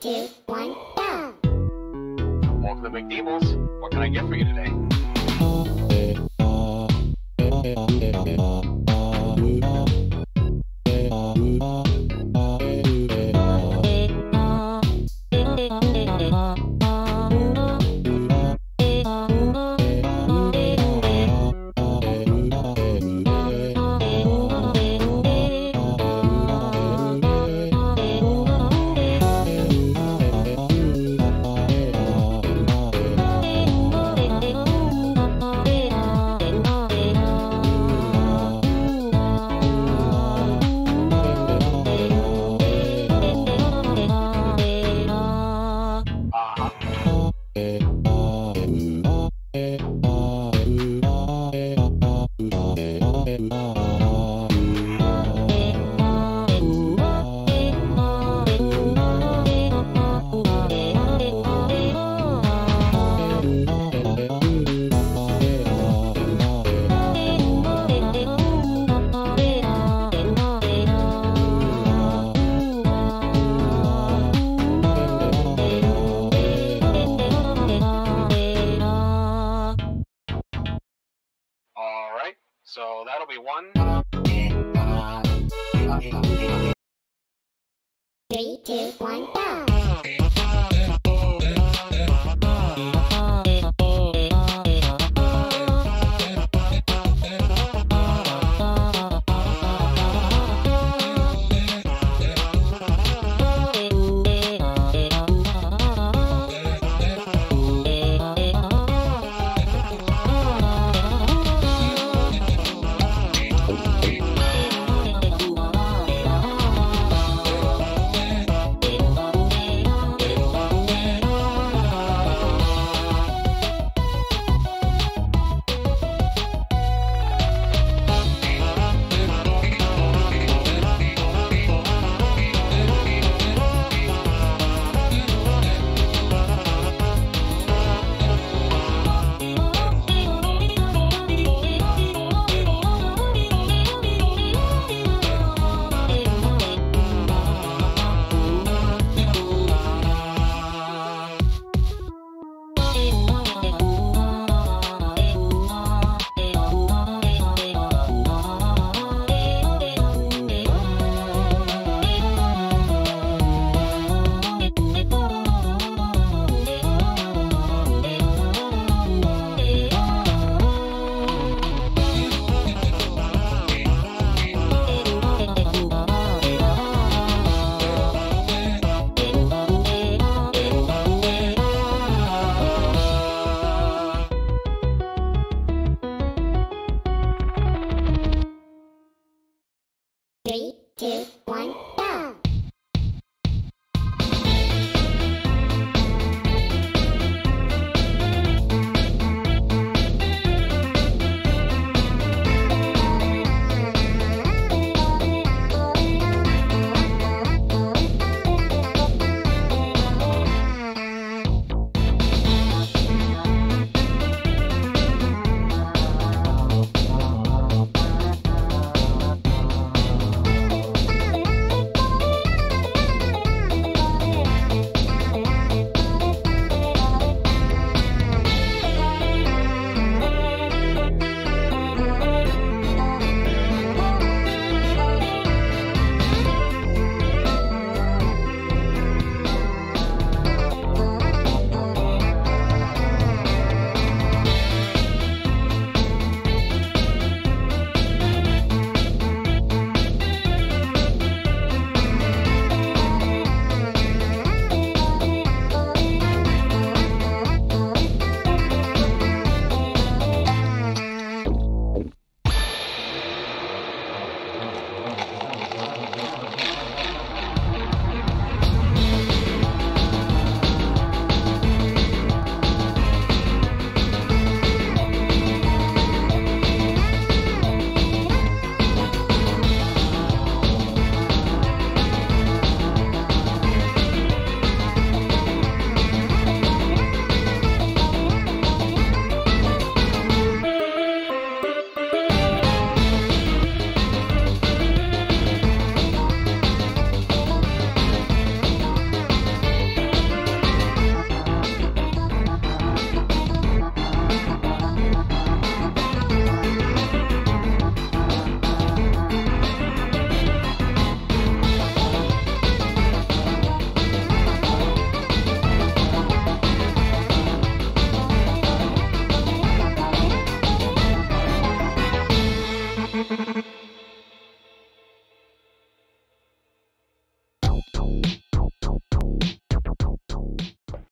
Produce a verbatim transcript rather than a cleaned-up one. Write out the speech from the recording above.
two, one, go! Welcome to McDevil's. What can I get for you today? So that'll be one. Three, two, one, go!